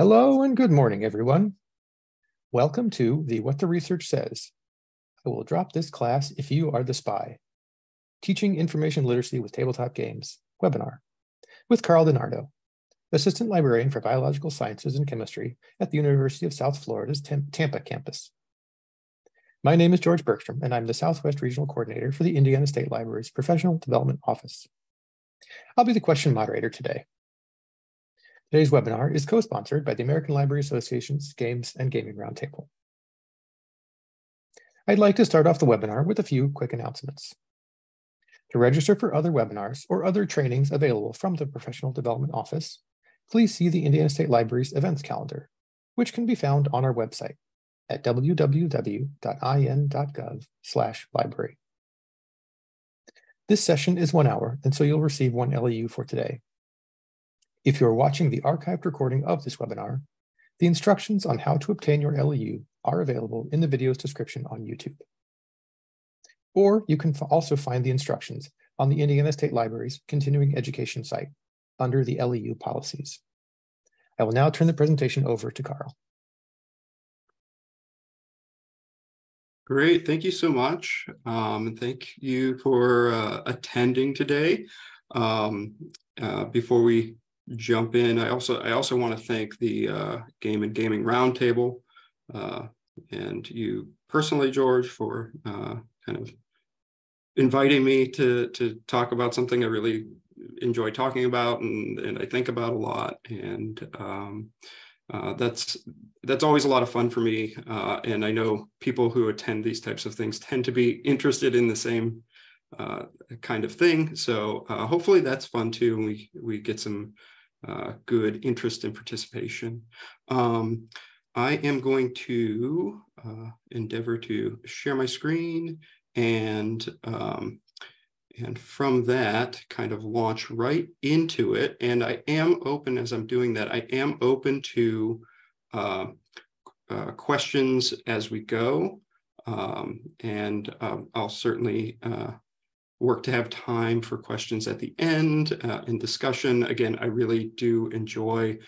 Hello and good morning, everyone. Welcome to the What the Research Says. I will drop this class if you are the spy. Teaching Information Literacy with Tabletop Games webinar with Carl DiNardo, Assistant Librarian for Biological Sciences and Chemistry at the University of South Florida's Tampa campus. My name is George Bergstrom, and I'm the Southwest Regional Coordinator for the Indiana State Library's Professional Development Office. I'll be the question moderator today. Today's webinar is co-sponsored by the American Library Association's Games and Gaming Roundtable. I'd like to start off the webinar with a few quick announcements. To register for other webinars or other trainings available from the Professional Development Office, please see the Indiana State Library's events calendar, which can be found on our website at www.in.gov/library. This session is 1 hour, and so you'll receive one LEU for today. If you're watching the archived recording of this webinar, the instructions on how to obtain your LEU are available in the video's description on YouTube. Or you can also find the instructions on the Indiana State Library's continuing education site under the LEU policies. I will now turn the presentation over to Carl. Great, thank you so much. Thank you for attending today. Before we jump in, I also want to thank the Game and Gaming Roundtable and you personally, George, for kind of inviting me to talk about something I really enjoy talking about and I think about a lot, and that's always a lot of fun for me, and I know people who attend these types of things tend to be interested in the same kind of thing, so hopefully that's fun too, and we get some good interest and participation. I am going to endeavor to share my screen and from that kind of launch right into it. And I am open, as I'm doing that, I am open to questions as we go, I'll certainly work to have time for questions at the end in discussion. Again, I really do enjoy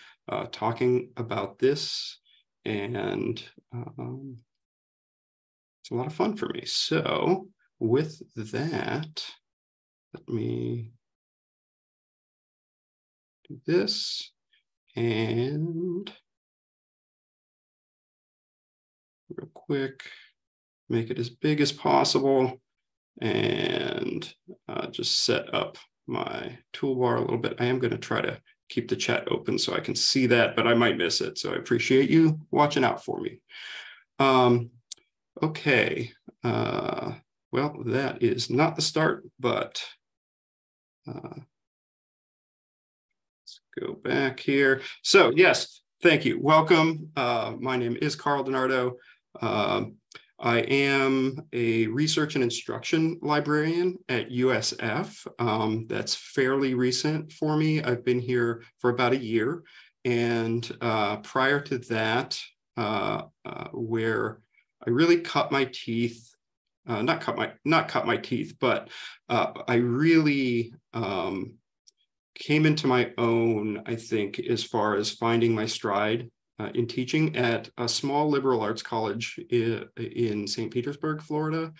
talking about this, and it's a lot of fun for me. So with that, let me do this and real quick, make it as big as possible, and just set up my toolbar a little bit. I am going to try to keep the chat open so I can see that, but I might miss it. So I appreciate you watching out for me. Okay. Well, that is not the start, but let's go back here. So yes, thank you. Welcome. My name is Carl DiNardo. I am a research and instruction librarian at USF. That's fairly recent for me. I've been here for about a year. And prior to that, where I really cut my teeth, but I really came into my own, I think, as far as finding my stride in teaching at a small liberal arts college in St. Petersburg, Florida.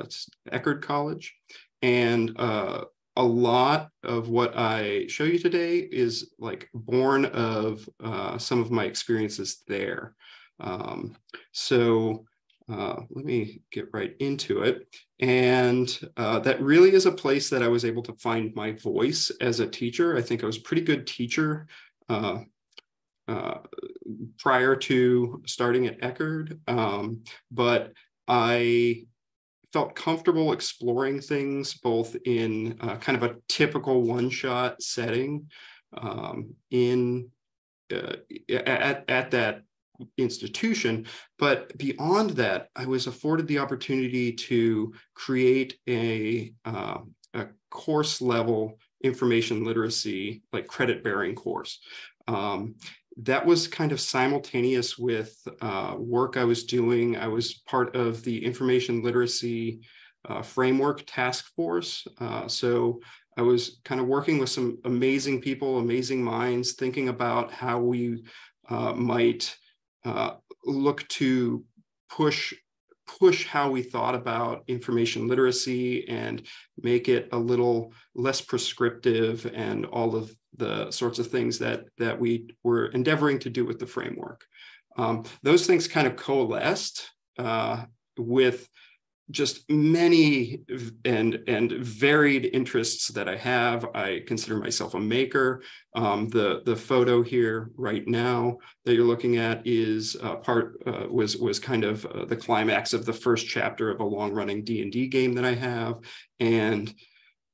It's Eckerd College. And a lot of what I show you today is like born of some of my experiences there. So let me get right into it. And that really is a place that I was able to find my voice as a teacher. I think I was a pretty good teacher prior to starting at Eckerd, but I felt comfortable exploring things both in kind of a typical one-shot setting at that institution, but beyond that, I was afforded the opportunity to create a course-level information literacy, like credit-bearing course. That was kind of simultaneous with work I was doing. I was part of the Information Literacy Framework Task Force. So I was kind of working with some amazing people, amazing minds, thinking about how we might look to push how we thought about information literacy and make it a little less prescriptive and all of the sorts of things that we were endeavoring to do with the framework. Those things kind of coalesced with just many and varied interests that I have. I consider myself a maker. The photo here right now that you're looking at is was kind of the climax of the first chapter of a long-running D&D game that I have, and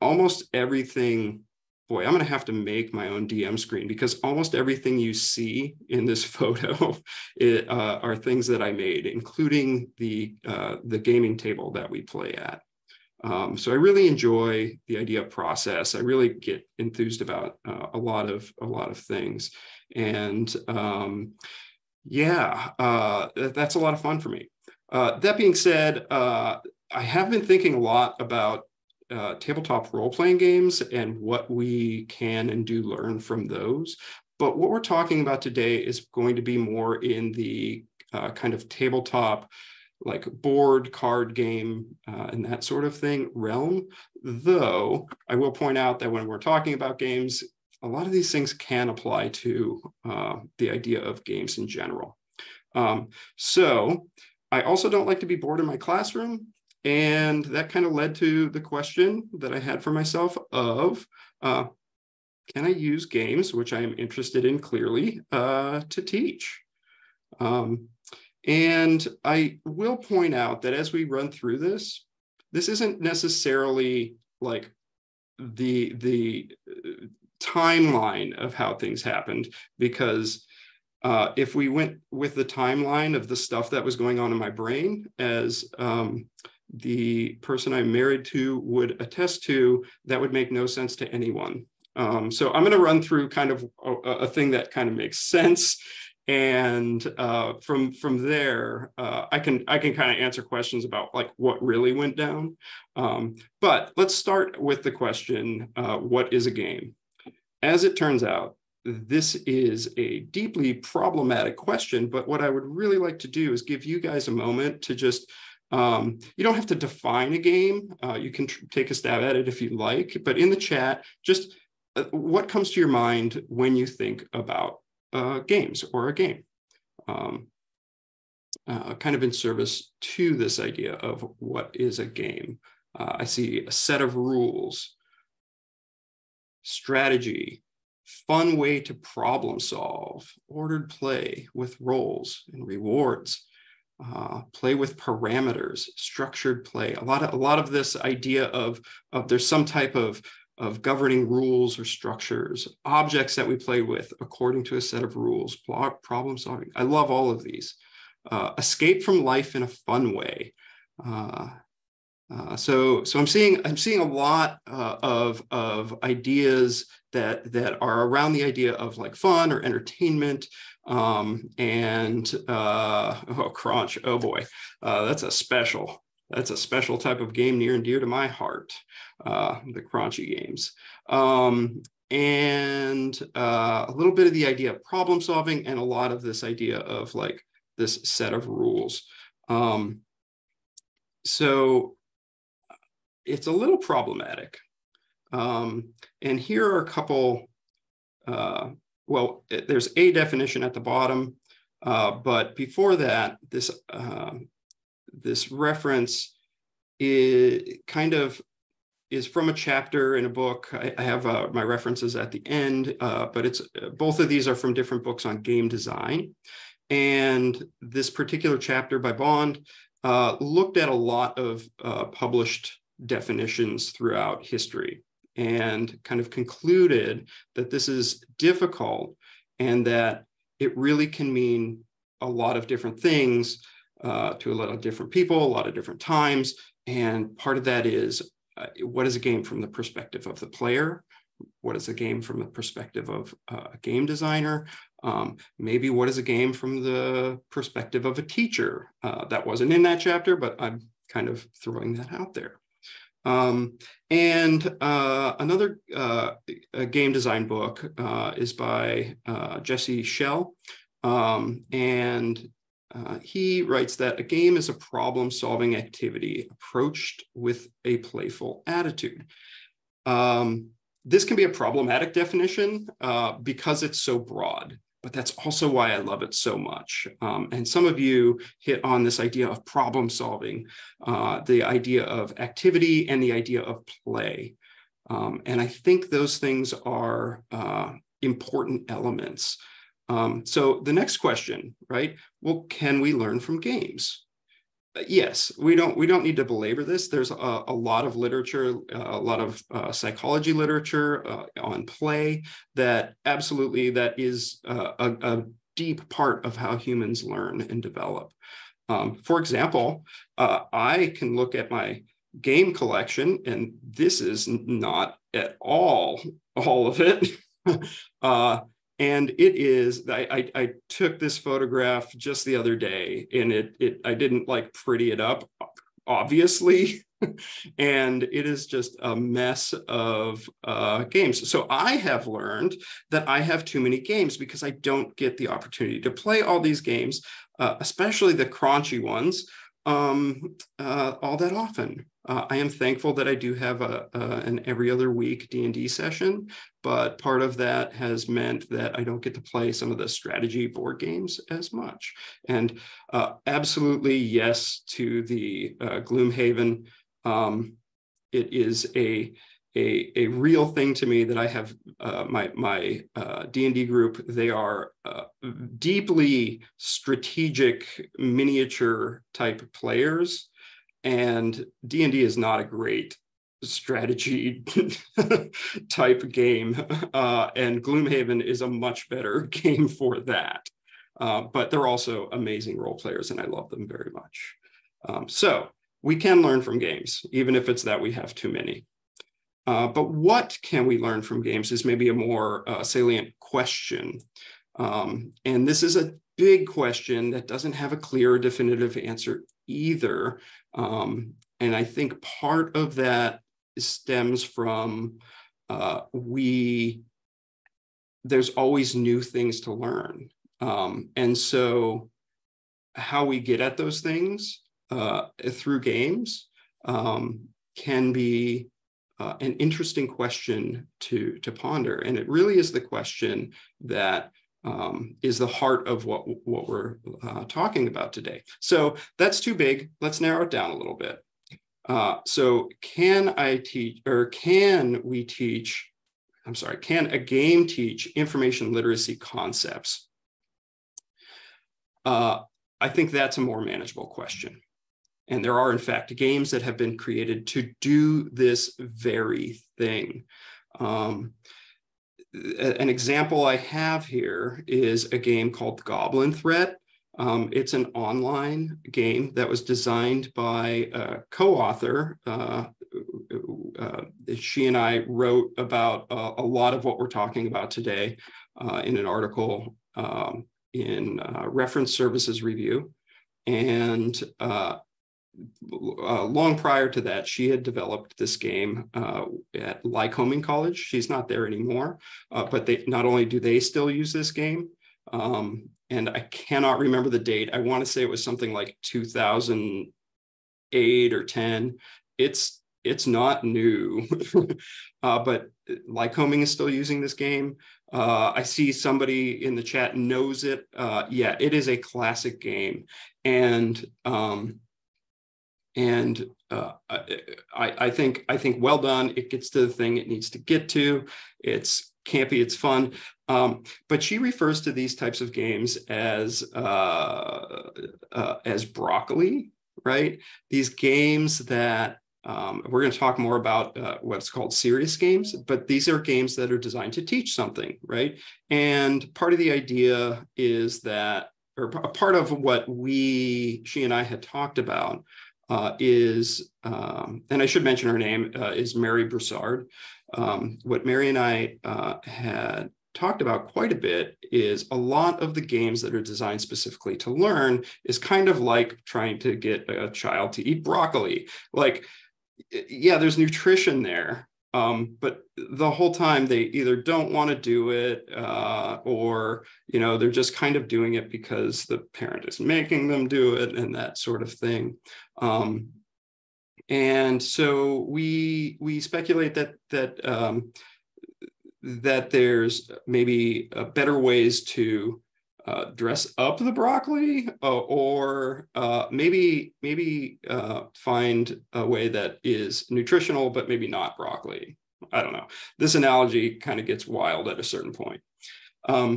almost everything. Boy, I'm going to have to make my own DM screen because almost everything you see in this photo are things that I made, including the gaming table that we play at. So I really enjoy the idea of process. I really get enthused about a lot of things, and that's a lot of fun for me. That being said, I have been thinking a lot about tabletop role-playing games and what we can and do learn from those. But what we're talking about today is going to be more in the kind of tabletop, like board, card game, and that sort of thing realm. Though I will point out that when we're talking about games, a lot of these things can apply to the idea of games in general. So I also don't like to be bored in my classroom. And that kind of led to the question that I had for myself of, can I use games, which I am interested in clearly, to teach? And I will point out that as we run through this, this isn't necessarily like the timeline of how things happened, because if we went with the timeline of the stuff that was going on in my brain, as the person I'm married to would attest to, that would make no sense to anyone. So I'm going to run through kind of a thing that kind of makes sense, and from there I can kind of answer questions about like what really went down. But let's start with the question: what is a game? As it turns out, this is a deeply problematic question. But what I would really like to do is give you guys a moment to just. You don't have to define a game. You can take a stab at it if you like, but in the chat, just what comes to your mind when you think about games or a game, kind of in service to this idea of what is a game. I see a set of rules, strategy, fun way to problem solve, ordered play with roles and rewards. Play with parameters, structured play. A lot of this idea of there's some type of governing rules or structures, objects that we play with according to a set of rules, problem solving. I love all of these. Escape from life in a fun way. So I'm seeing a lot of ideas that are around the idea of like fun or entertainment. Crunch. Oh boy, that's a special type of game near and dear to my heart, the Crunchy games, and a little bit of the idea of problem solving, and a lot of this idea of like this set of rules. So it's a little problematic, and here are a couple. Well, there's a definition at the bottom, but before that, this reference is from a chapter in a book. I have my references at the end, but it's both of these are from different books on game design, and this particular chapter by Bond looked at a lot of published definitions throughout history, and kind of concluded that this is difficult and that it really can mean a lot of different things to a lot of different people, a lot of different times. And part of that is, what is a game from the perspective of the player? What is a game from the perspective of a game designer? Maybe what is a game from the perspective of a teacher? That wasn't in that chapter, but I'm kind of throwing that out there. Another game design book is by Jesse Schell, He writes that a game is a problem-solving activity approached with a playful attitude. This can be a problematic definition because it's so broad, but that's also why I love it so much. And some of you hit on this idea of problem-solving, the idea of activity and the idea of play. And I think those things are important elements. So the next question, right? Well, can we learn from games? Yes, we don't need to belabor this. There's a lot of literature, a lot of psychology literature on play that absolutely that is a deep part of how humans learn and develop. For example, I can look at my game collection, and this is not at all of it. And it is, I took this photograph just the other day, and I didn't like pretty it up, obviously. And it is just a mess of games. So I have learned that I have too many games because I don't get the opportunity to play all these games, especially the crunchy ones, all that often. I am thankful that I do have an every other week D&D session, but part of that has meant that I don't get to play some of the strategy board games as much. And absolutely yes to the Gloomhaven. It is a real thing to me that I have my D&D group. They are deeply strategic miniature type players. And D&D is not a great strategy type game. And Gloomhaven is a much better game for that. But they're also amazing role players, and I love them very much. So we can learn from games, even if it's that we have too many. But what can we learn from games is maybe a more salient question. And this is a big question that doesn't have a clear, definitive answer either. And I think part of that stems from there's always new things to learn. And so how we get at those things through games can be an interesting question to ponder. And it really is the question that is the heart of what we're talking about today. So that's too big. Let's narrow it down a little bit. So can a game teach information literacy concepts? I think that's a more manageable question. And there are, in fact, games that have been created to do this very thing. An example I have here is a game called The Goblin Threat. It's an online game that was designed by a co-author. She and I wrote about a lot of what we're talking about today in an article in Reference Services Review. And long prior to that, she had developed this game at Lycoming College. She's not there anymore, but not only do they still use this game, and I cannot remember the date. I want to say it was something like 2008 or 10. It's not new, but Lycoming is still using this game. I see somebody in the chat knows it. Yeah, it is a classic game, and I think well done. It gets to the thing it needs to get to. It's campy, it's fun. But she refers to these types of games as broccoli, right? These games that we're going to talk more about what's called serious games, but these are games that are designed to teach something, right? And part of the idea is that, or part of what she and I had talked about, and I should mention her name, is Mary Broussard. What Mary and I had talked about quite a bit is a lot of the games that are designed specifically to learn is kind of like trying to get a child to eat broccoli. Like, yeah, there's nutrition there, But the whole time they either don't want to do it or, you know, they're just kind of doing it because the parent is making them do it and that sort of thing. And so we speculate that there's maybe better ways to dress up the broccoli or maybe find a way that is nutritional, but maybe not broccoli. I don't know. This analogy kind of gets wild at a certain point.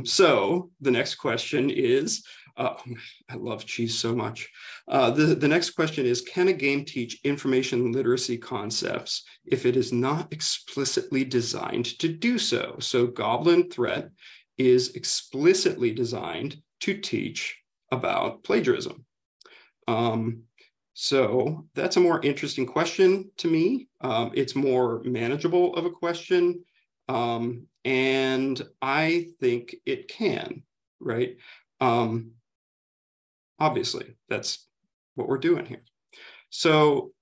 So the next question is, I love cheese so much. The next question is, can a game teach information literacy concepts if it is not explicitly designed to do so? So Goblin Threat is explicitly designed to teach about plagiarism. So that's a more interesting question to me. It's more manageable of a question. And I think it can, right? Obviously, that's what we're doing here. So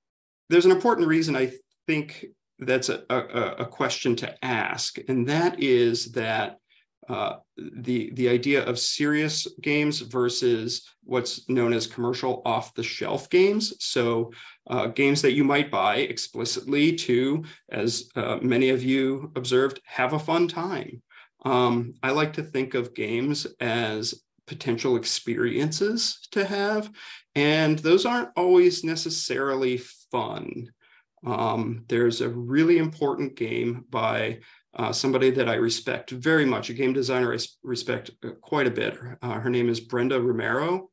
there's an important reason I think that's a question to ask, and that is that the idea of serious games versus what's known as commercial off-the-shelf games. So games that you might buy explicitly to, as many of you observed, have a fun time. I like to think of games as potential experiences to have, and those aren't always necessarily fun. There's a really important game by somebody that I respect very much, a game designer I respect quite a bit. Her name is Brenda Romero,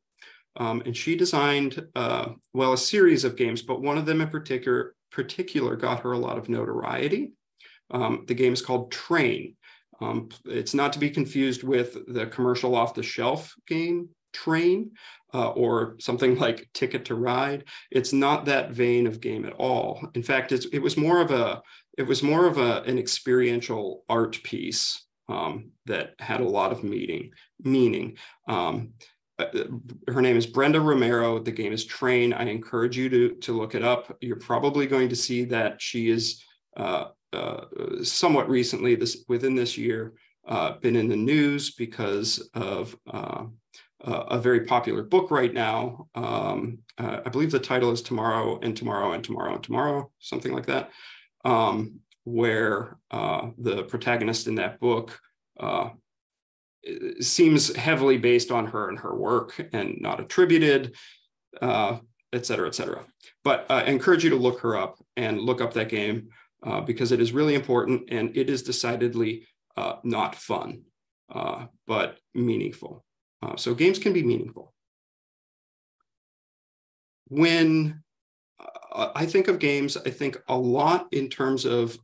and she designed, a series of games, but one of them in particular got her a lot of notoriety. The game is called Train. It's not to be confused with the commercial off-the-shelf game Train or something like Ticket to Ride. It's not that vein of game at all. In fact, it was more of an experiential art piece that had a lot of meaning. Her name is Brenda Romero. The game is Train. I encourage you to look it up. You're probably going to see that she is somewhat recently, within this year, been in the news because of a very popular book right now. I believe the title is Tomorrow and Tomorrow and Tomorrow and Tomorrow, something like that, where the protagonist in that book seems heavily based on her and her work and not attributed, et cetera, et cetera. But I encourage you to look her up and look up that game because it is really important and it is decidedly not fun, but meaningful. So games can be meaningful. When I think of games, I think a lot in terms of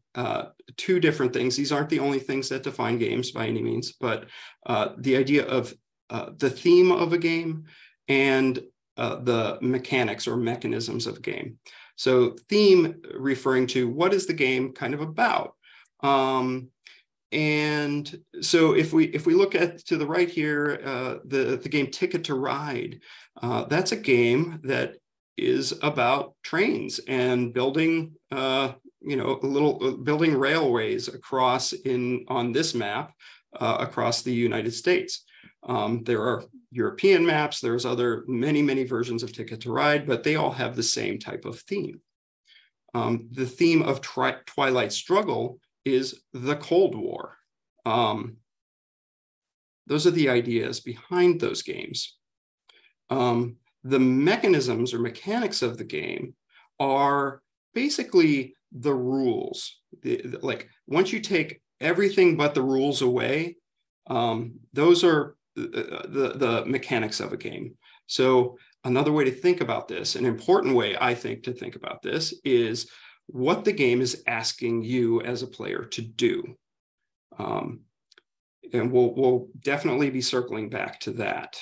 two different things. These aren't the only things that define games by any means, but the idea of the theme of a game and the mechanics or mechanisms of a game. So theme referring to what is the game kind of about? And so if we look at to the right here, the game Ticket to Ride, that's a game that is about trains and building, building railways across on this map across the United States. There are European maps, there's other many versions of Ticket to Ride, but they all have the same type of theme. The theme of Twilight Struggle is the Cold War. Those are the ideas behind those games. The mechanisms or mechanics of the game are basically the rules. Like once you take everything but the rules away, those are the mechanics of a game. So another way to think about this, an important way I think to think about this, is what the game is asking you as a player to do. And we'll definitely be circling back to that.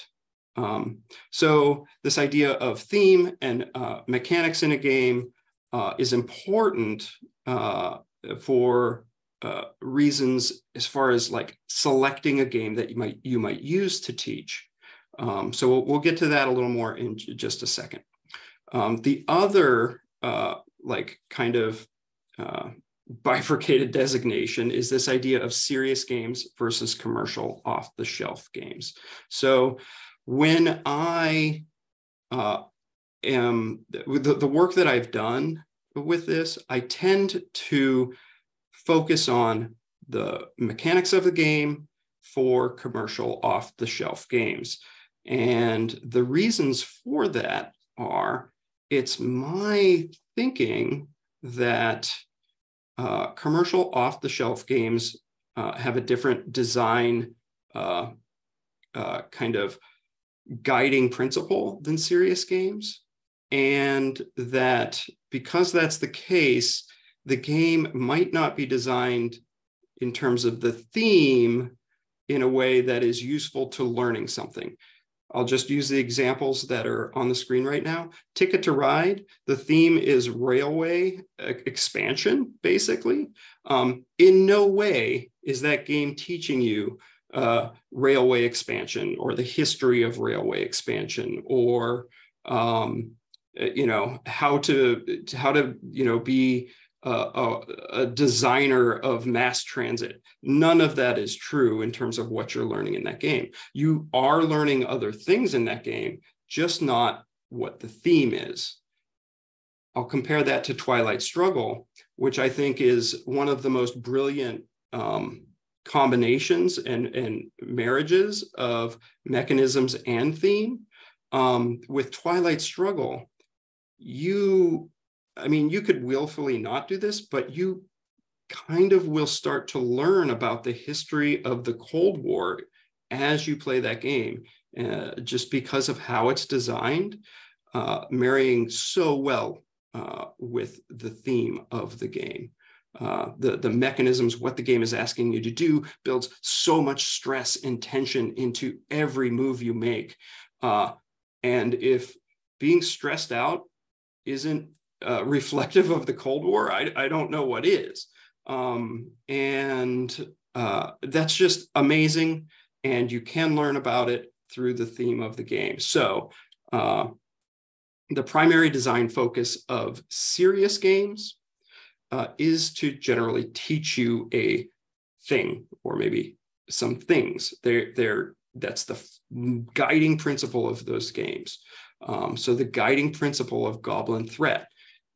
So this idea of theme and mechanics in a game is important for reasons as far as like selecting a game that you might use to teach. So we'll get to that a little more in just a second. The other kind of bifurcated designation is this idea of serious games versus commercial off-the-shelf games. So when I am, the work that I've done with this, I tend to focus on the mechanics of the game for commercial off-the-shelf games. And the reasons for that are, it's my thinking that commercial off-the-shelf games have a different design kind of guiding principle than serious games. And that because that's the case, the game might not be designed in terms of the theme in a way that is useful to learning something. I'll just use the examples that are on the screen right now. Ticket to Ride, the theme is railway expansion, basically. In no way is that game teaching you railway expansion or the history of railway expansion, or you know, how to you know, be a designer of mass transit. None of that is true in terms of what you're learning in that game. You are learning other things in that game, just not what the theme is. I'll compare that to Twilight Struggle, which I think is one of the most brilliant combinations and marriages of mechanisms and theme. With Twilight Struggle, you could willfully not do this, but you kind of will start to learn about the history of the Cold War as you play that game, just because of how it's designed, marrying so well with the theme of the game. The mechanisms, what the game is asking you to do, builds so much stress and tension into every move you make. And if being stressed out isn't reflective of the Cold War, I don't know what is. And that's just amazing. And you can learn about it through the theme of the game. So the primary design focus of serious games is to generally teach you a thing, or maybe some things. That's the guiding principle of those games. So the guiding principle of Goblin Threat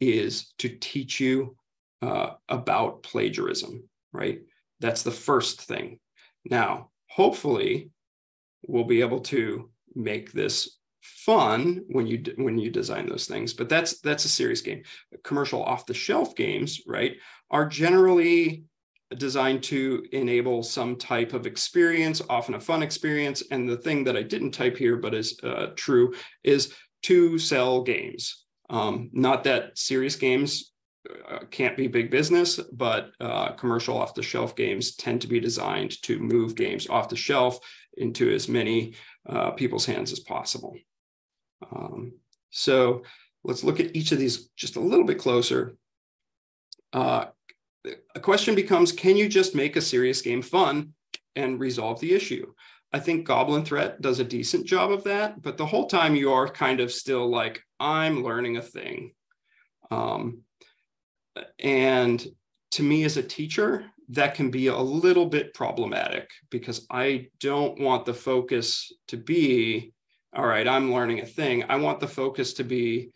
is to teach you about plagiarism, right? That's the first thing. Now, hopefully, we'll be able to make this fun when you design those things, but that's a serious game. Commercial off-the-shelf games, right, are generally designed to enable some type of experience, often a fun experience. And the thing that I didn't type here, but is true, is to sell games. Not that serious games can't be big business, but commercial off-the-shelf games tend to be designed to move games off the shelf into as many people's hands as possible. So let's look at each of these just a little bit closer. A question becomes, can you just make a serious game fun and resolve the issue? I think Goblin Threat does a decent job of that, but the whole time you are kind of still like, I'm learning a thing. And to me as a teacher, that can be a little bit problematic, because I don't want the focus to be, all right, I'm learning a thing. I want the focus to be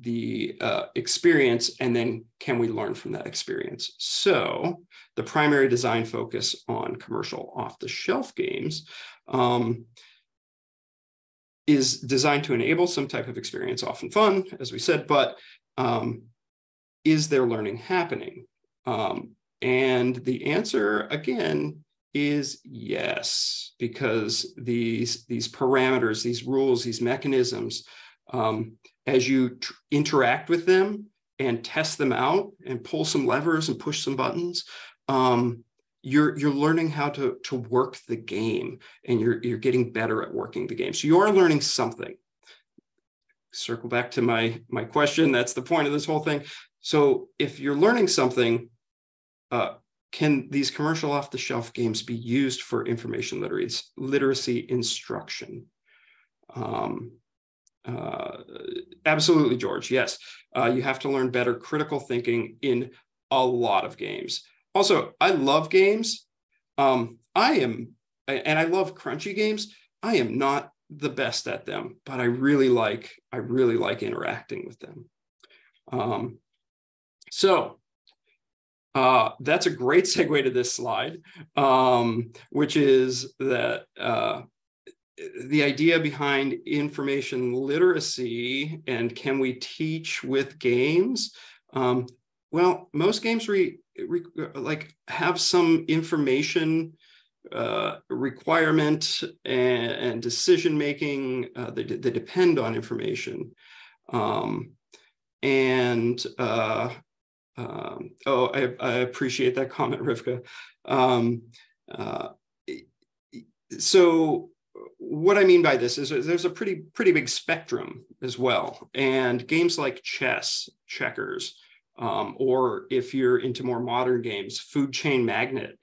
the experience, and then can we learn from that experience? So the primary design focus on commercial off-the-shelf games is designed to enable some type of experience, often fun, as we said, but is there learning happening? And the answer, again, is yes, because these parameters, these rules, these mechanisms, as you interact with them and test them out and pull some levers and push some buttons, you're learning how to work the game, and you're getting better at working the game. So you are learning something. Circle back to my question. That's the point of this whole thing. So if you're learning something, can these commercial off-the-shelf games be used for information literacy instruction? Absolutely, George. Yes, you have to learn better critical thinking in a lot of games. Also, I love games. I love crunchy games. I am not the best at them, but I really like interacting with them. So that's a great segue to this slide, which is that the idea behind information literacy and can we teach with games? Well, most games have some information requirement and decision-making that depend on information. I appreciate that comment, Rivka. So what I mean by this is there's a pretty big spectrum as well. And games like chess, checkers, or if you're into more modern games, Food Chain Magnet,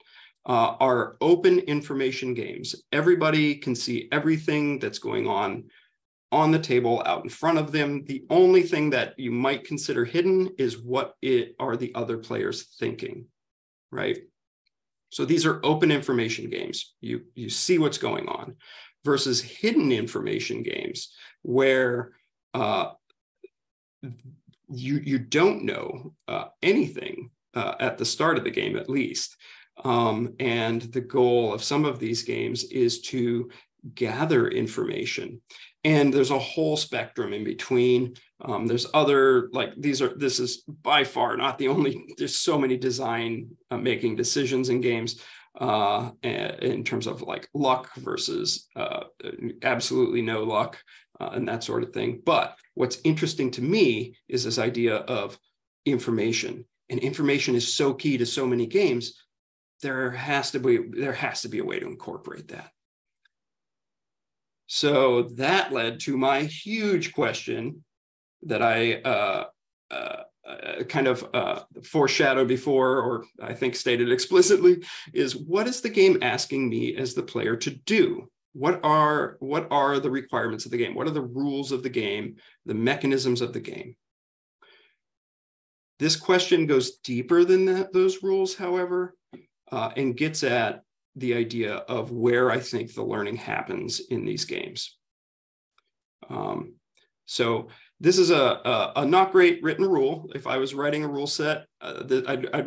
are open information games. Everybody can see everything that's going on the table out in front of them. The only thing that you might consider hidden is what are the other players thinking, right? So these are open information games. You see what's going on, versus hidden information games where you don't know anything at the start of the game, at least. And the goal of some of these games is to gather information. And there's a whole spectrum in between. There's other, this is by far not the only, there's so many design making decisions in games in terms of luck versus absolutely no luck and that sort of thing. But what's interesting to me is this idea of information. And information is so key to so many games. There has to be a way to incorporate that. So that led to my huge question that I foreshadowed before, or I think stated explicitly, is what is the game asking me as the player to do? What are the requirements of the game? What are the rules of the game, the mechanisms of the game? This question goes deeper than those rules, however. And gets at the idea of where I think the learning happens in these games. So this is a not great written rule. If I was writing a rule set, I'd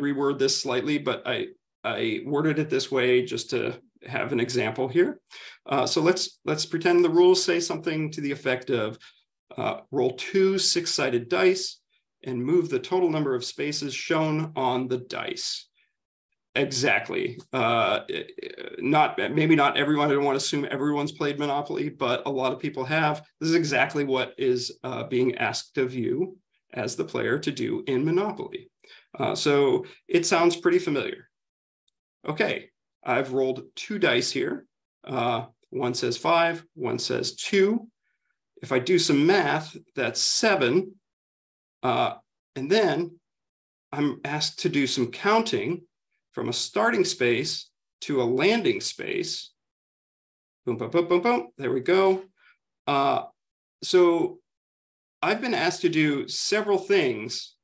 reword this slightly, but I worded it this way just to have an example here. So let's pretend the rules say something to the effect of roll 2 6-sided dice and move the total number of spaces shown on the dice. Exactly. Maybe not everyone. I don't want to assume everyone's played Monopoly, but a lot of people have. This is exactly what is being asked of you as the player to do in Monopoly. So it sounds pretty familiar. Okay, I've rolled 2 dice here. One says 5, one says 2. If I do some math, that's 7. And then I'm asked to do some counting from a starting space to a landing space. Boom, boom, boom, boom, boom. There we go. So I've been asked to do several things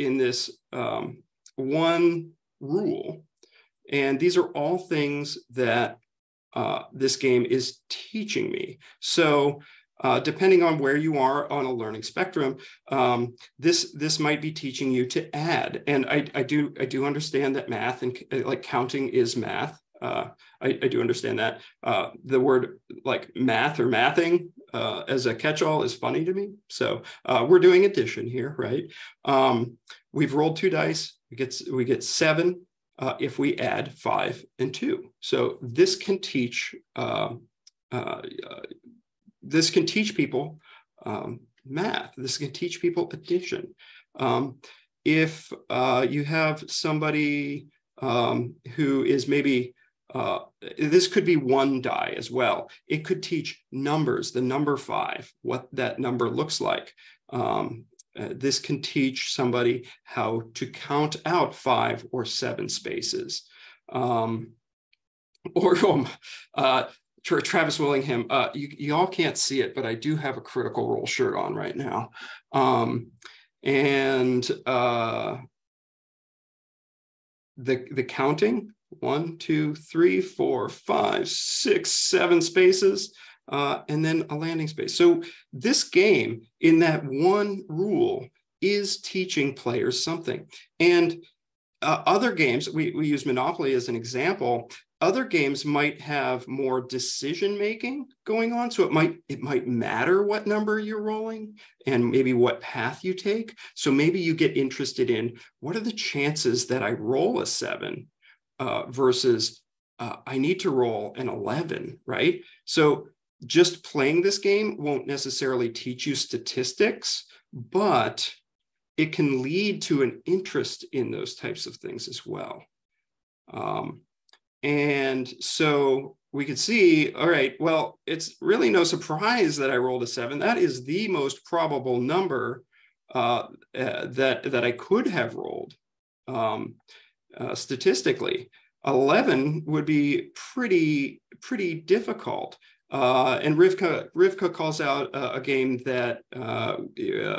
in this one rule. And these are all things that this game is teaching me. So depending on where you are on a learning spectrum, this might be teaching you to add. And I do understand that math and counting is math. I do understand that. The word math or mathing as a catch-all is funny to me. So we're doing addition here, right? We've rolled 2 dice. We get 7 if we add 5 and 2. So this can teach. This can teach people math. This can teach people addition. If you have somebody who is maybe, this could be one die as well. It could teach numbers, the number 5, what that number looks like. This can teach somebody how to count out 5 or 7 spaces. Travis Willingham, you all can't see it, but I do have a Critical Role shirt on right now. the counting, 1, 2, 3, 4, 5, 6, 7 spaces, and then a landing space. So this game, in that one rule, is teaching players something. And other games, we use Monopoly as an example, other games might have more decision-making going on. So it might matter what number you're rolling and maybe what path you take. So maybe you get interested in, what are the chances that I roll a 7 versus I need to roll an 11, right? So just playing this game won't necessarily teach you statistics, but it can lead to an interest in those types of things as well. And so we could see, all right, well, it's really no surprise that I rolled a 7. That is the most probable number that I could have rolled statistically. 11 would be pretty difficult. And Rivka calls out a game that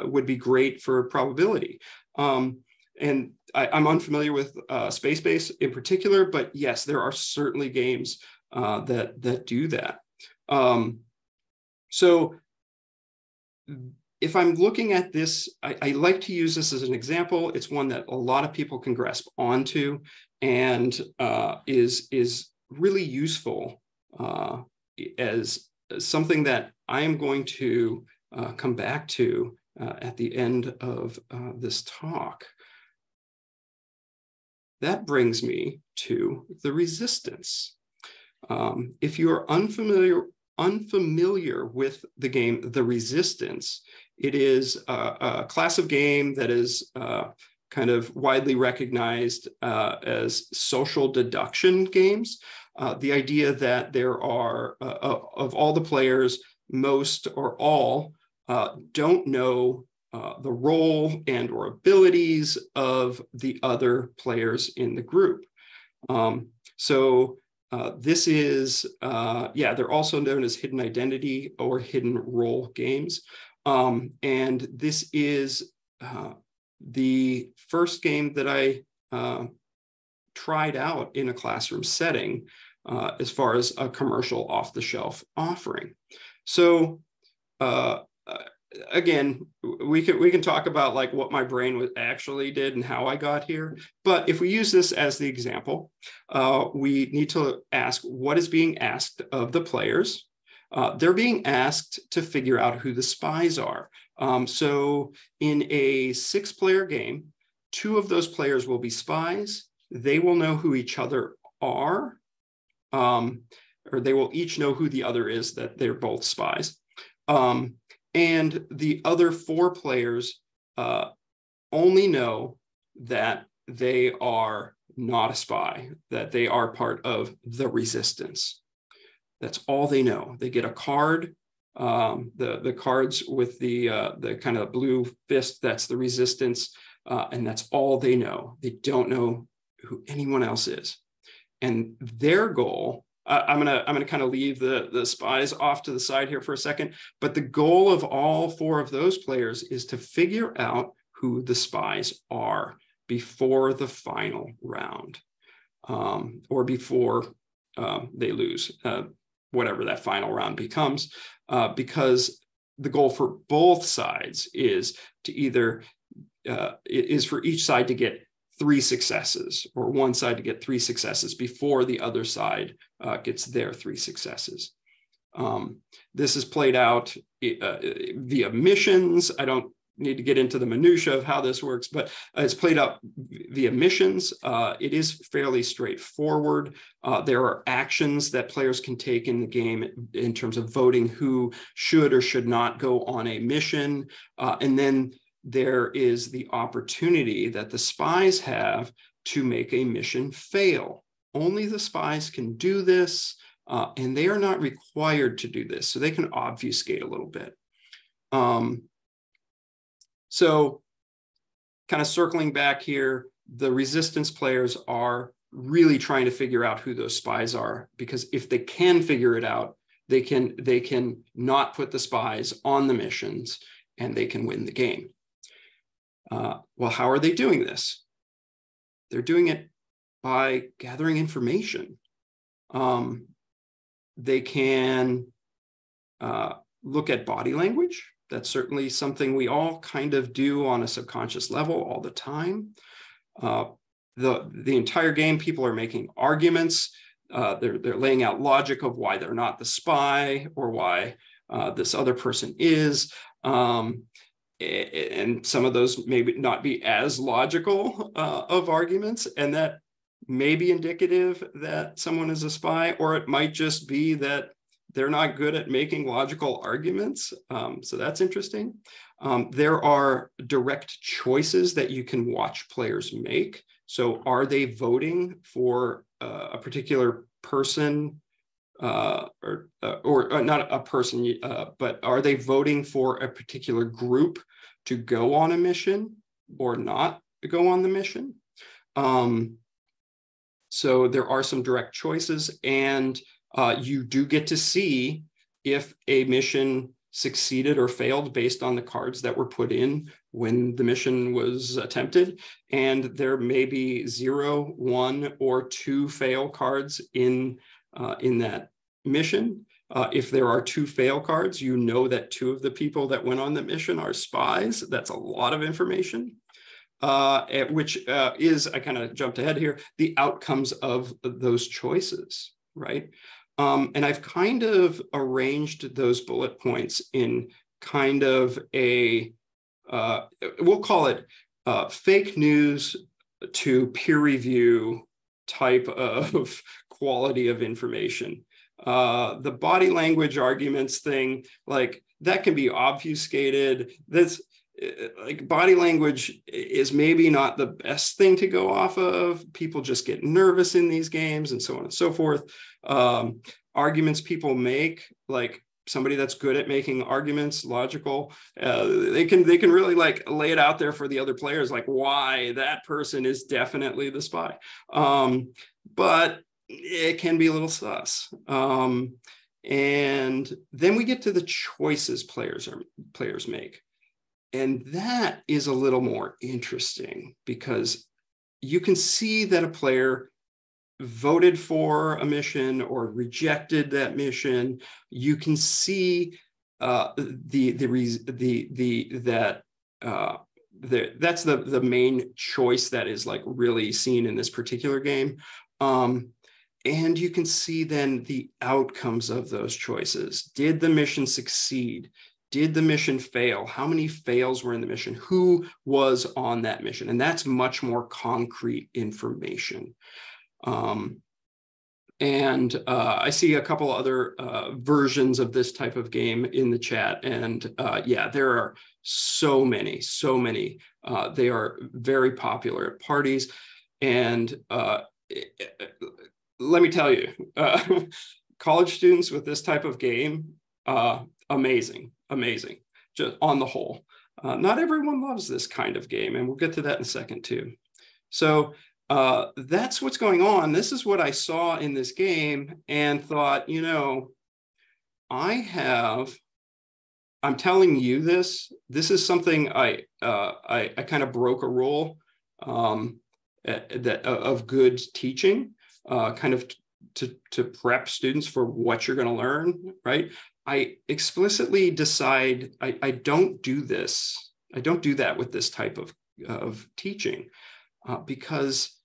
would be great for probability. And I'm unfamiliar with space base in particular, but yes, there are certainly games that do that. So if I'm looking at this, I like to use this as an example. It's one that a lot of people can grasp onto and is really useful as something that I am going to come back to at the end of this talk. That brings me to The Resistance. If you are unfamiliar with the game The Resistance, it is a class of game that is kind of widely recognized as social deduction games. The idea that there are, of all the players, most or all don't know the role and or abilities of the other players in the group. This is, they're also known as hidden identity or hidden role games. And this is the first game that I tried out in a classroom setting as far as a commercial off-the-shelf offering. So, again, we can talk about like what my brain actually did and how I got here. But if we use this as the example, we need to ask what is being asked of the players. They're being asked to figure out who the spies are. So in a 6-player game, 2 of those players will be spies. They will know who each other are, or they will each know who the other is, that they're both spies. And the other 4 players only know that they are not a spy, that they are part of the resistance. That's all they know. They get a card, the cards with the kind of blue fist, that's the resistance, and that's all they know. They don't know who anyone else is. And their goal, I'm gonna kind of leave the spies off to the side here for a second, but the goal of all 4 of those players is to figure out who the spies are before the final round, or before they lose, whatever that final round becomes, because the goal for both sides is to either, is for each side to get 3 successes, or one side to get 3 successes before the other side gets their 3 successes. This is played out via missions. I don't need to get into the minutia of how this works, but it's played out via missions. It is fairly straightforward. There are actions that players can take in the game in terms of voting who should or should not go on a mission. And then there is the opportunity that the spies have to make a mission fail. Only the spies can do this, and they are not required to do this, so they can obfuscate a little bit. So kind of circling back here, the resistance players are really trying to figure out who those spies are, because if they can figure it out, they can not put the spies on the missions, and they can win the game. Well, how are they doing this? They're doing it by gathering information. They can look at body language. That's certainly something we all kind of do on a subconscious level all the time. The entire game, people are making arguments. They're laying out logic of why they're not the spy or why this other person is. And some of those maybe not be as logical of arguments, and that may be indicative that someone is a spy, or it might just be that they're not good at making logical arguments. So that's interesting. There are direct choices that you can watch players make. So are they voting for a particular person or not a person, but are they voting for a particular group to go on a mission or not go on the mission? So there are some direct choices, and you do get to see if a mission succeeded or failed based on the cards that were put in when the mission was attempted. And there may be 0, 1, or 2 fail cards in that mission. If there are 2 fail cards, you know that 2 of the people that went on the mission are spies. That's a lot of information. Which is, I kind of jumped ahead here, the outcomes of those choices, right? And I've kind of arranged those bullet points in kind of a, we'll call it fake news to peer review type of quality of information. The body language arguments thing, like that can be obfuscated. That's, like, body language is maybe not the best thing to go off of. People just get nervous in these games and so on and so forth. Arguments people make, like somebody that's good at making arguments, logical, they can really like lay it out there for the other players, like why that person is definitely the spy. But it can be a little sus. And then we get to the choices players make. And that is a little more interesting because you can see that a player voted for a mission or rejected that mission. You can see that's the main choice that is like really seen in this particular game, and you can see then the outcomes of those choices. Did the mission succeed? Did the mission fail? How many fails were in the mission? Who was on that mission? And that's much more concrete information. I see a couple other versions of this type of game in the chat. And yeah, there are so many. They are very popular at parties. And let me tell you, college students with this type of game, amazing, just on the whole. Not everyone loves this kind of game, and we'll get to that in a second too. So that's what's going on. This is what I saw in this game and thought, you know, I'm telling you this. This is something I kind of broke a rule of good teaching, kind of to prep students for what you're going to learn, right? I explicitly decide I don't do this. I don't do that with this type of teaching because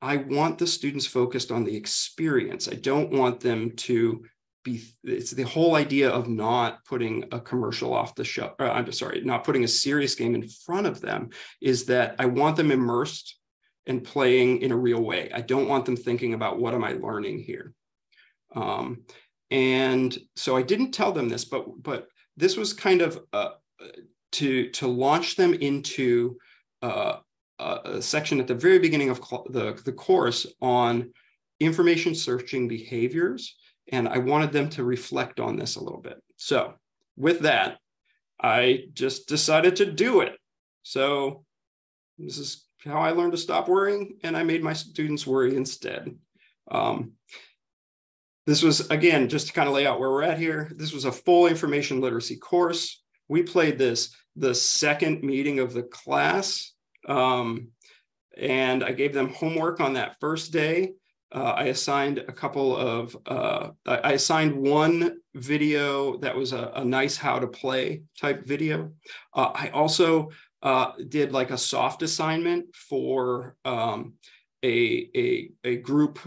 I want the students focused on the experience. I don't want them to be, it's the whole idea of not putting a commercial off the shelf, not putting a serious game in front of them, is that I want them immersed and playing in a real way. I don't want them thinking about what am I learning here. And so I didn't tell them this, but this was kind of to launch them into a section at the very beginning of the course on information searching behaviors. And I wanted them to reflect on this a little bit. So with that, I just decided to do it. So this is how I learned to stop worrying, and I made my students worry instead. This was, again, just to kind of lay out where we're at here. This was a full information literacy course. We played this the second meeting of the class. And I gave them homework on that first day. I assigned a couple of, I assigned one video that was a nice how to play type video. I also did like a soft assignment for a group.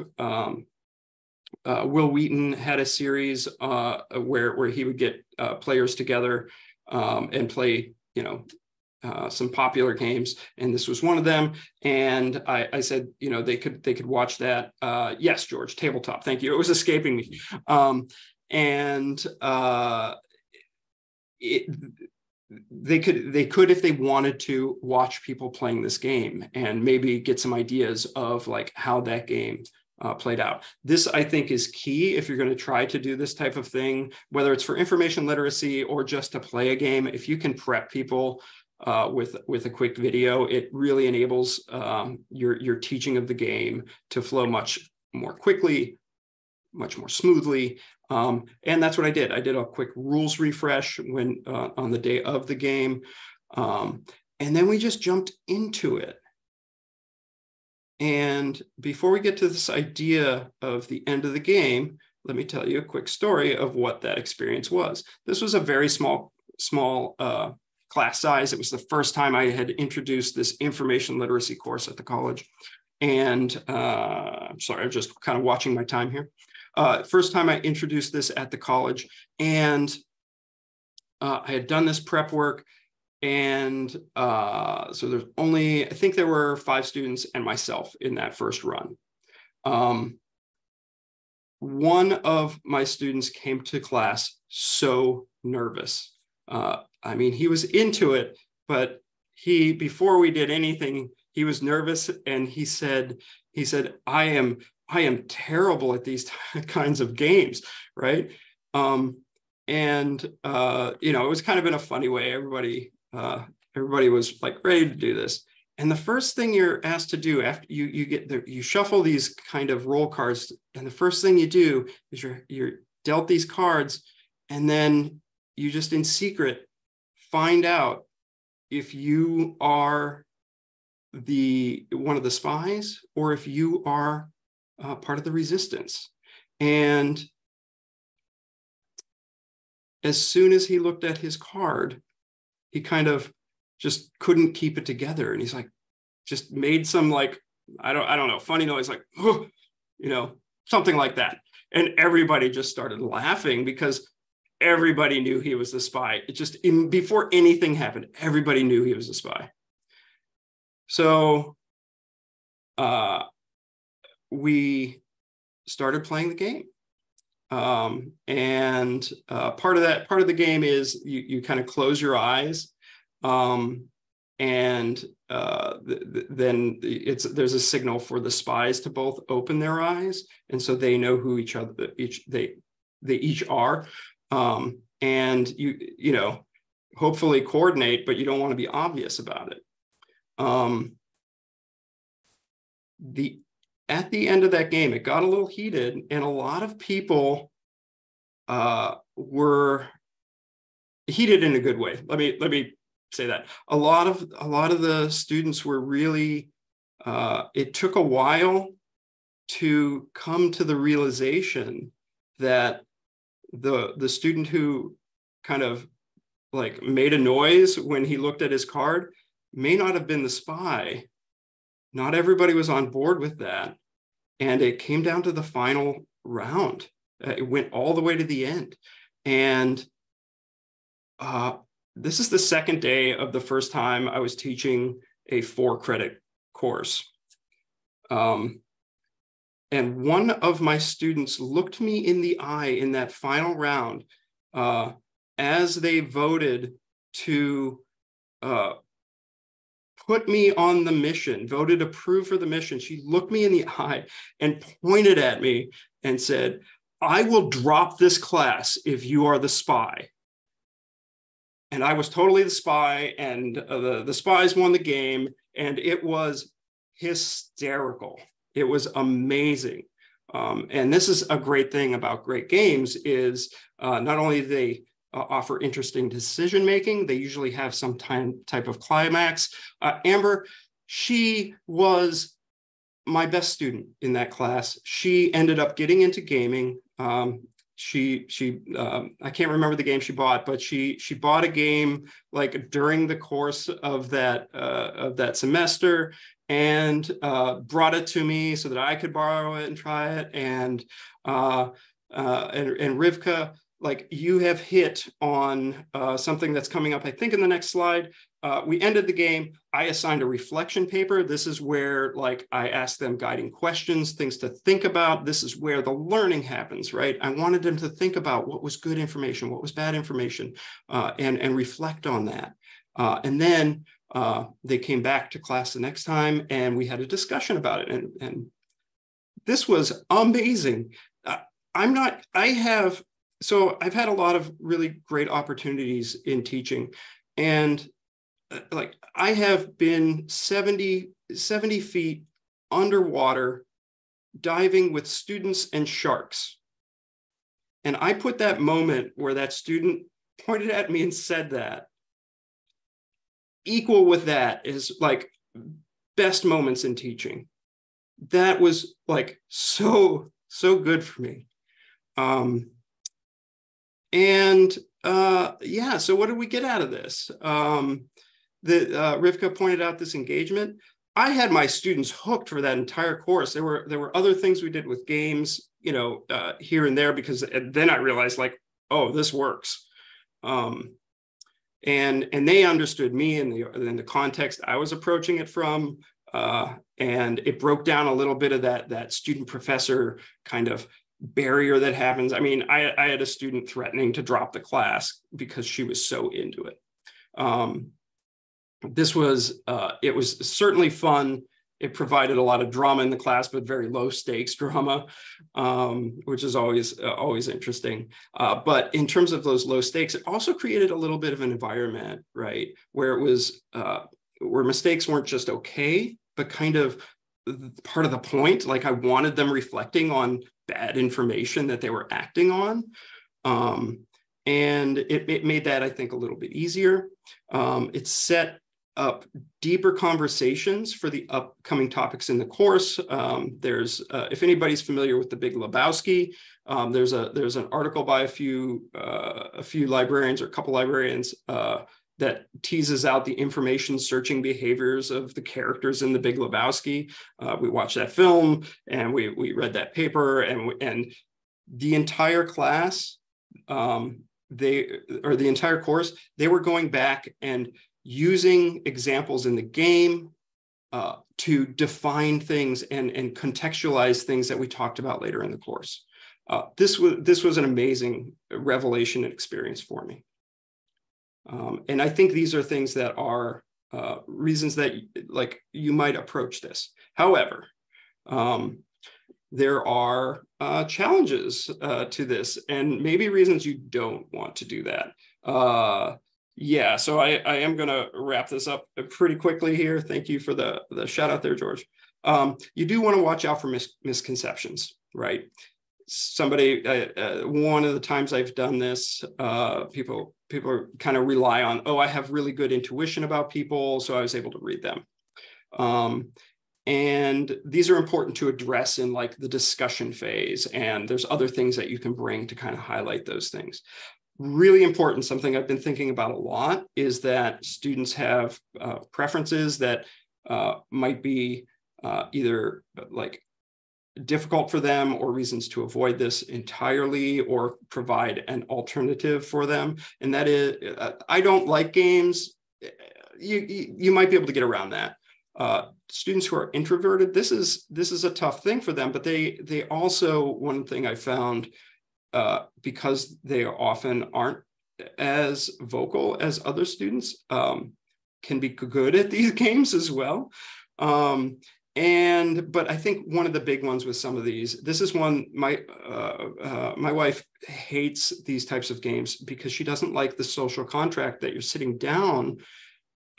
Will Wheaton had a series where he would get players together and play, you know, some popular games, and this was one of them. And I said, you know, they could watch that. Yes, George, Tabletop. Thank you. It was escaping me. They could, if they wanted to, watch people playing this game and maybe get some ideas of like how that game played out. This, I think, is key if you're going to try to do this type of thing, whether it's for information literacy or just to play a game. If you can prep people with a quick video, it really enables your teaching of the game to flow much more quickly, much more smoothly. And that's what I did. I did a quick rules refresh when on the day of the game. And then we just jumped into it. And before we get to this idea of the end of the game, let me tell you a quick story of what that experience was. This was a very small class size. It was the first time I had introduced this information literacy course at the college. And I'm sorry, I'm just kind of watching my time here. First time I introduced this at the college, and I had done this prep work. And so there's only, I think there were 5 students and myself in that first run. One of my students came to class so nervous. I mean, he was into it, but he, before we did anything, he was nervous, and he said, I am terrible at these kinds of games, right? You know, it was kind of in a funny way. Everybody was like ready to do this. And the first thing you're asked to do after you get there, you shuffle these kind of roll cards. And the first thing you do is you're dealt these cards, and then you just in secret find out if you are one of the spies or if you are part of the resistance. And as soon as he looked at his card, he kind of just couldn't keep it together. And he's like, just made some like, I don't know, funny noise, like, oh, you know, something like that. And everybody just started laughing because everybody knew he was the spy. It just, before anything happened, everybody knew he was a spy. So we started playing the game. Part of the game is you kind of close your eyes, then there's a signal for the spies to both open their eyes, and so they know who each are, and you know, hopefully coordinate, but you don't want to be obvious about it. At the end of that game, it got a little heated, and a lot of people were heated in a good way. Let me say that a lot of the students were really. It took a while to come to the realization that the student who kind of like made a noise when he looked at his card may not have been the spy. Not everybody was on board with that. And it came down to the final round. It went all the way to the end. And this is the second day of the first time I was teaching a 4-credit course. And one of my students looked me in the eye in that final round as they voted to put me on the mission, voted approve for the mission. She looked me in the eye and pointed at me and said, "I will drop this class if you are the spy." And I was totally the spy, and the spies won the game. And it was hysterical. It was amazing. And this is a great thing about great games is not only do they offer interesting decision making, they usually have some type of climax. Amber, she was my best student in that class. She ended up getting into gaming. I can't remember the game she bought, but she bought a game like during the course of that semester, and brought it to me so that I could borrow it and try it. And Rivka, like, you have hit on something that's coming up, I think, in the next slide. We ended the game. I assigned a reflection paper. This is where, like, I asked them guiding questions, things to think about. This is where the learning happens, right? I wanted them to think about what was good information, what was bad information, and reflect on that. And then they came back to class the next time, and we had a discussion about it. And this was amazing. I've had a lot of really great opportunities in teaching, and like I have been 70 feet underwater diving with students and sharks. And I put that moment where that student pointed at me and said that, equal with that is like best moments in teaching. That was like so good for me. So what did we get out of this? Rivka pointed out this engagement. I had my students hooked for that entire course. There were other things we did with games, here and there, because then I realized, like, oh, this works. And they understood me and the context I was approaching it from. And it broke down a little bit of that student professor kind of barrier that happens. I mean, I had a student threatening to drop the class because she was so into it. It was certainly fun. It provided a lot of drama in the class, but very low stakes drama, which is always interesting. But in terms of those low stakes, it also created a little bit of an environment, right, where it was where mistakes weren't just okay, but kind of part of the point. Like, I wanted them reflecting on bad information that they were acting on. And it made that, I think, a little bit easier. It set up deeper conversations for the upcoming topics in the course. If anybody's familiar with The Big Lebowski, there's an article by a few librarians, or a couple librarians, that teases out the information searching behaviors of the characters in The Big Lebowski. We watched that film, and we read that paper, and the entire class, the entire course, they were going back and using examples in the game to define things and contextualize things that we talked about later in the course. This was an amazing revelation and experience for me. And I think these are things that are reasons that, like, you might approach this. However, there are challenges to this, and maybe reasons you don't want to do that. So I am going to wrap this up pretty quickly here. Thank you for the shout out there, George. You do want to watch out for misconceptions, right? Somebody, one of the times I've done this, people kind of rely on, oh, I have really good intuition about people, so I was able to read them. And these are important to address in, like, the discussion phase. And there's other things that you can bring to kind of highlight those things. Really important, something I've been thinking about a lot, is that students have preferences that might be either, like, difficult for them, or reasons to avoid this entirely, or provide an alternative for them. And that is, I don't like games. You might be able to get around that. Students who are introverted, this is a tough thing for them, but they also, one thing I found, because they often aren't as vocal as other students, can be good at these games as well. But I think one of the big ones with some of these, this is one, my wife hates these types of games because she doesn't like the social contract that you're sitting down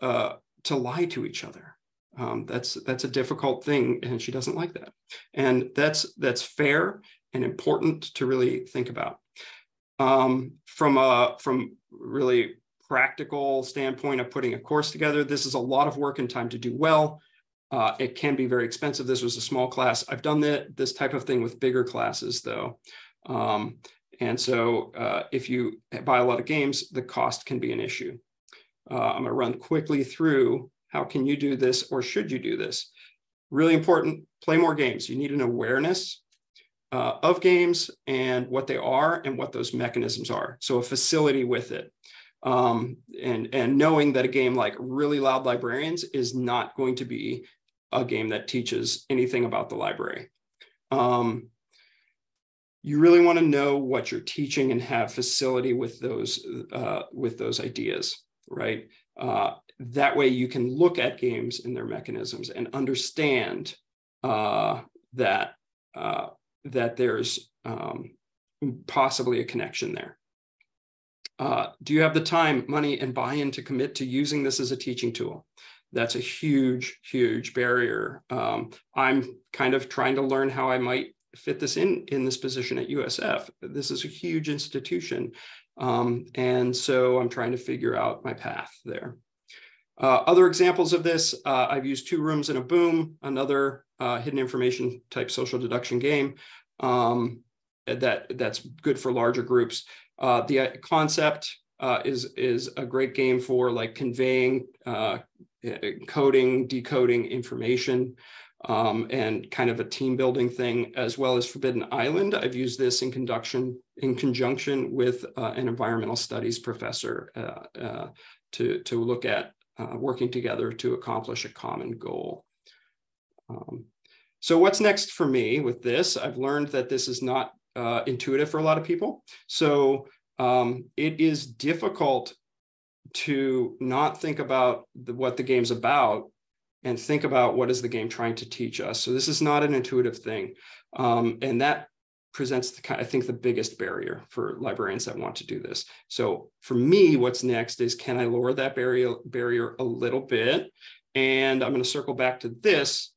to lie to each other. That's a difficult thing, and she doesn't like that. And that's fair and important to really think about. From really practical standpoint of putting a course together, this is a lot of work and time to do well. It can be very expensive. This was a small class. I've done this type of thing with bigger classes, though. And so if you buy a lot of games, the cost can be an issue. I'm going to run quickly through how can you do this or should you do this? Really important, play more games. You need an awareness of games and what they are and what those mechanisms are. So a facility with it. And knowing that a game like Really Loud Librarians is not going to be a game that teaches anything about the library. You really want to know what you're teaching and have facility with those ideas, right? That way you can look at games and their mechanisms and understand that there's possibly a connection there. Do you have the time, money, and buy-in to commit to using this as a teaching tool? That's a huge, huge barrier. I'm kind of trying to learn how I might fit this in this position at USF. This is a huge institution. And so I'm trying to figure out my path there. Other examples of this, I've used Two Rooms and a Boom, another hidden information type social deduction game that's good for larger groups. The concept is a great game for like conveying, coding, decoding information, and kind of a team building thing, as well as Forbidden Island. I've used this in conjunction with an environmental studies professor to look at working together to accomplish a common goal. So what's next for me with this? I've learned that this is not intuitive for a lot of people. So it is difficult to not think about what the game's about and think about what is the game trying to teach us. So this is not an intuitive thing. And that presents, I think, the biggest barrier for librarians that want to do this. So for me, what's next is, can I lower that barrier a little bit? And I'm going to circle back to this.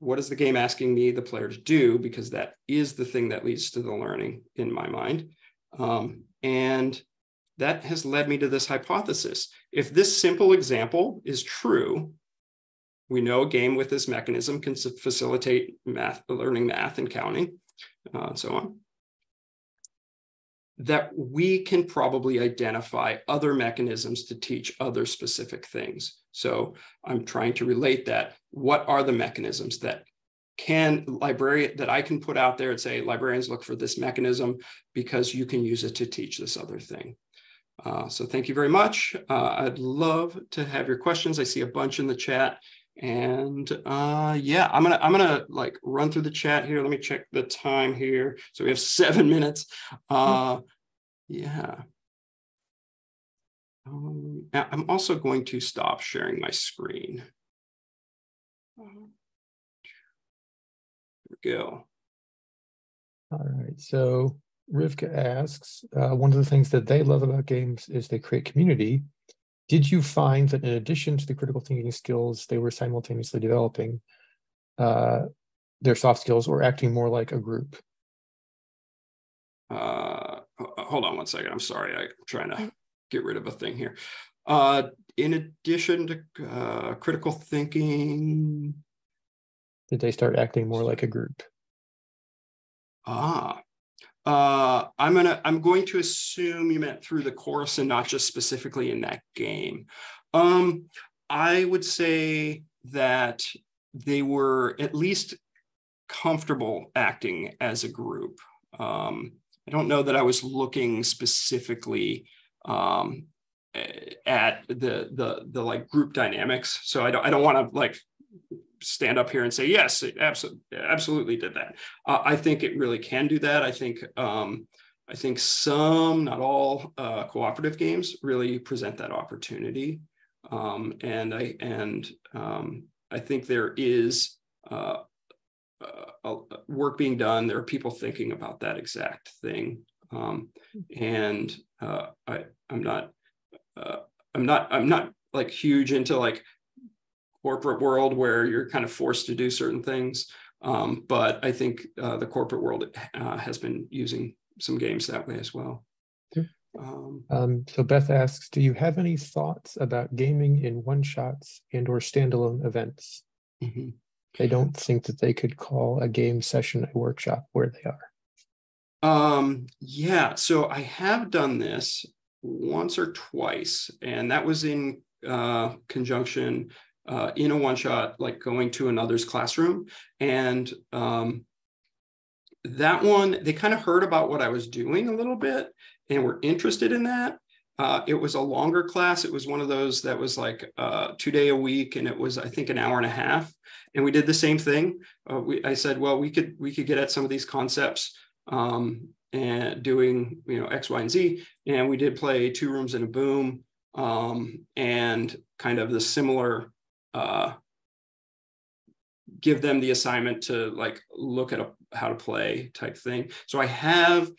What is the game asking me, the player, to do? Because that is the thing that leads to the learning in my mind. And that has led me to this hypothesis. If this simple example is true, we know a game with this mechanism can facilitate math, learning math and counting, and so on, that we can probably identify other mechanisms to teach other specific things. So I'm trying to relate that. What are the mechanisms that I can put out there and say, librarians, look for this mechanism because you can use it to teach this other thing. So thank you very much. I'd love to have your questions. I see a bunch in the chat, and yeah, I'm gonna like run through the chat here. Let me check the time here. So we have 7 minutes. Yeah. I'm also going to stop sharing my screen. There we go. All right. So Rivka asks, one of the things that they love about games is they create community. Did you find that in addition to the critical thinking skills they were simultaneously developing, their soft skills were acting more like a group? Hold on one second. I'm sorry. I'm trying to get rid of a thing here. In addition to critical thinking, did they start acting more like a group? I'm going to assume you meant through the course and not just specifically in that game. I would say that they were at least comfortable acting as a group. I don't know that I was looking specifically at the like group dynamics. So I don't want to like stand up here and say, yes, it absolutely did that. I think it really can do that. I think some, not all, cooperative games really present that opportunity. I think there is work being done. There are people thinking about that exact thing. I'm not like huge into like corporate world where you're kind of forced to do certain things. But I think the corporate world has been using some games that way as well. Okay. So Beth asks, do you have any thoughts about gaming in one-shots and/or standalone events? Mm-hmm. I don't think that they could call a game session a workshop where they are. Yeah, so I have done this once or twice, and that was in conjunction in a one-shot, like going to another's classroom. And that one, they kind of heard about what I was doing a little bit and were interested in that. It was a longer class. It was one of those that was like 2 days a week, and it was, I think, an hour and a half. And we did the same thing. I said, well, we could get at some of these concepts and doing, you know, X, Y, and Z. And we did play Two Rooms and a Boom, and kind of the similar, give them the assignment to like look at how to play type thing. So I have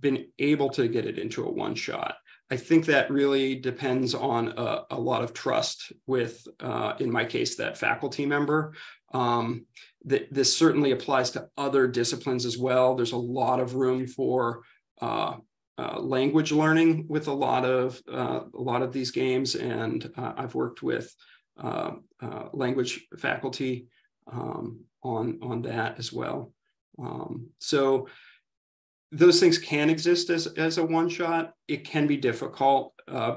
been able to get it into a one shot. I think that really depends on a lot of trust with, in my case, that faculty member. This certainly applies to other disciplines as well. There's a lot of room for language learning with a lot of these games, and I've worked with language faculty on that as well. So those things can exist as a one-shot. It can be difficult, I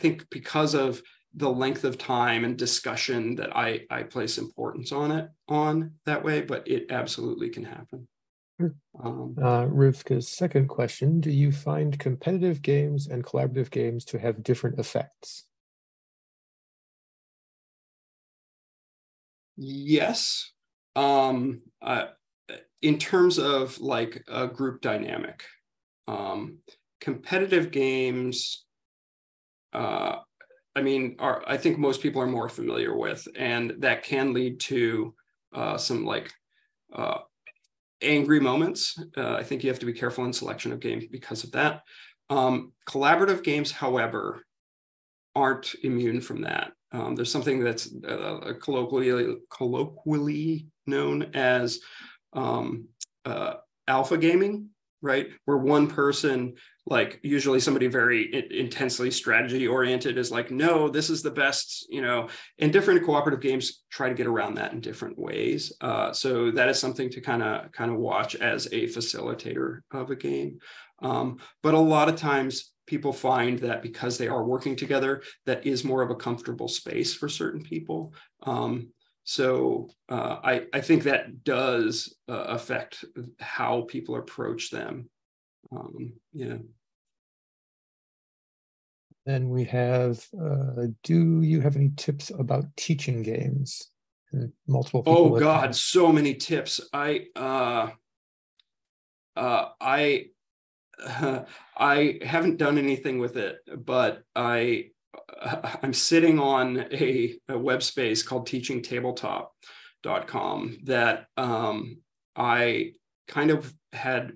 think, because of the length of time and discussion that I place importance on it that way, but it absolutely can happen. Sure. Rivka's second question, do you find competitive games and collaborative games to have different effects? Yes. In terms of like a group dynamic, competitive games, I think most people are more familiar with, and that can lead to some like angry moments. I think you have to be careful in selection of games because of that. Collaborative games, however, aren't immune from that. There's something that's colloquially known as alpha gaming, right? Where one person, like usually somebody very intensely strategy oriented, is like, no, this is the best, you know, and different cooperative games try to get around that in different ways. So that is something to kind of watch as a facilitator of a game. But a lot of times people find that because they are working together, that is more of a comfortable space for certain people. So I think that does affect how people approach them. Yeah. Then we have, do you have any tips about teaching games? And multiple people. Oh God, so many tips. I haven't done anything with it, but I'm sitting on a web space called teachingtabletop.com that I kind of had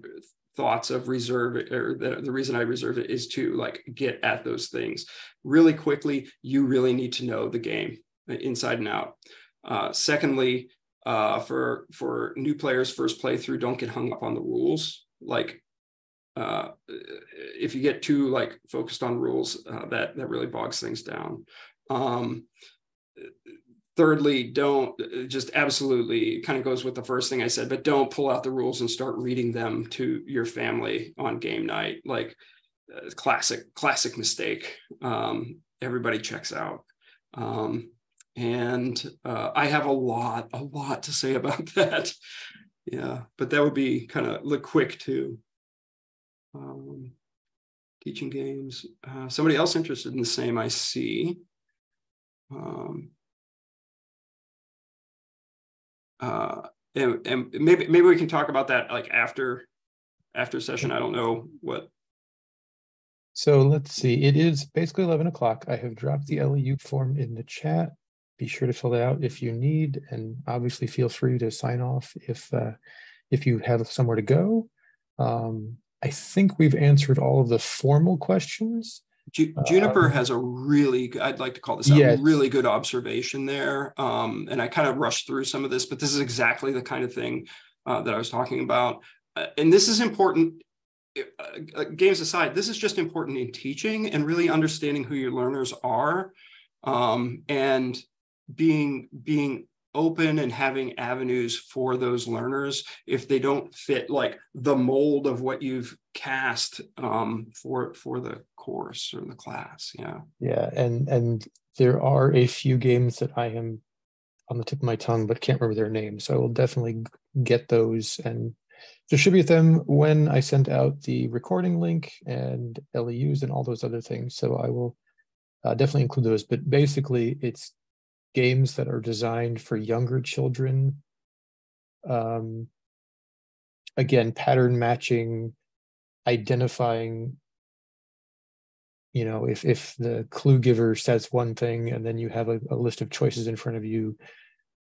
thoughts of reserve, or the reason I reserved it is to like get at those things really quickly. You really need to know the game inside and out. Secondly, for new players, first playthrough, don't get hung up on the rules. Like, if you get too like focused on rules, that really bogs things down. Thirdly, don't just absolutely, kind of goes with the first thing I said, but don't pull out the rules and start reading them to your family on game night. Like classic mistake. Everybody checks out. And I have a lot to say about that. Yeah, but that would be kind of look quick too. Teaching games. Somebody else interested in the same, I see. And maybe we can talk about that like after session. I don't know what. So let's see. It is basically 11 o'clock. I have dropped the LEU form in the chat. Be sure to fill it out if you need, and obviously feel free to sign off if you have somewhere to go. I think we've answered all of the formal questions. Juniper has a really, I'd like to call this a really good observation there. And I kind of rushed through some of this, but this is exactly the kind of thing that I was talking about. And this is important, games aside, this is just important in teaching and really understanding who your learners are, and being open and having avenues for those learners if they don't fit like the mold of what you've cast for the course or the class. Yeah, and there are a few games that I am on the tip of my tongue but can't remember their names, so I will definitely get those and distribute them when I send out the recording link and LEUs and all those other things. So I will definitely include those, but basically it's games that are designed for younger children. Again, pattern matching, identifying, you know, if the clue giver says one thing and then you have a list of choices in front of you,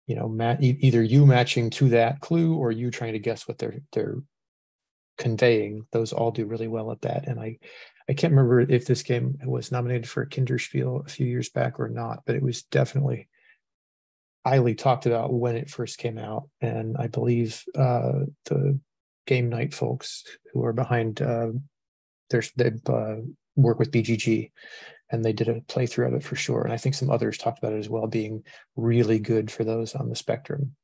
you know, either you matching to that clue or you trying to guess what they're conveying. Those all do really well at that. And I can't remember if this game was nominated for a Kinderspiel a few years back or not, but it was definitely highly talked about when it first came out. And I believe the Game Night folks who are behind, they work with BGG, and they did a playthrough of it for sure. And I think some others talked about it as well, being really good for those on the spectrum.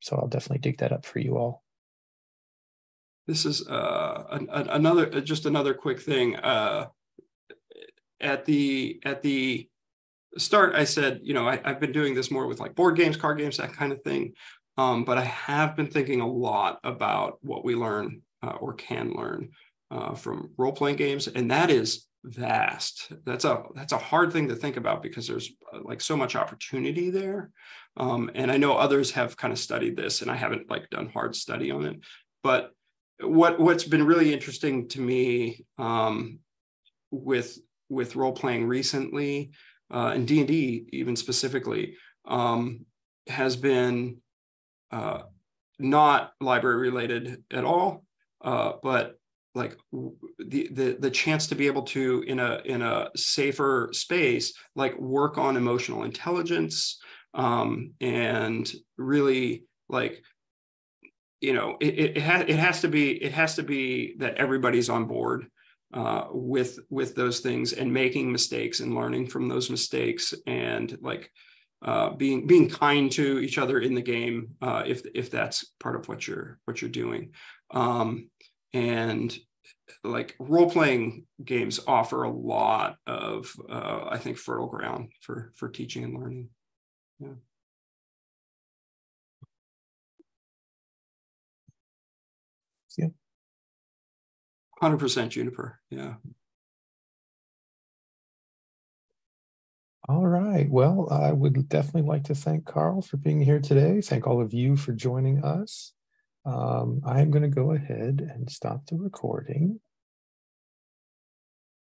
So I'll definitely dig that up for you all. This is another quick thing. At the start, I said, you know, I've been doing this more with like board games, card games, that kind of thing. But I have been thinking a lot about what we learn or can learn from role-playing games, and that is vast. That's a hard thing to think about because there's like so much opportunity there. And I know others have kind of studied this, and I haven't like done hard study on it. But what's been really interesting to me with role playing recently and D&D even specifically has been not library related at all, but like the chance to be able to in a safer space like work on emotional intelligence and really like. You know, it has to be that everybody's on board with those things and making mistakes and learning from those mistakes and like being kind to each other in the game if that's part of what you're doing, and like role playing games offer a lot of I think fertile ground for teaching and learning. Yeah. Yeah, 100% Juniper. Yeah. All right. Well, I would definitely like to thank Carl for being here today. Thank all of you for joining us. I'm going to go ahead and stop the recording.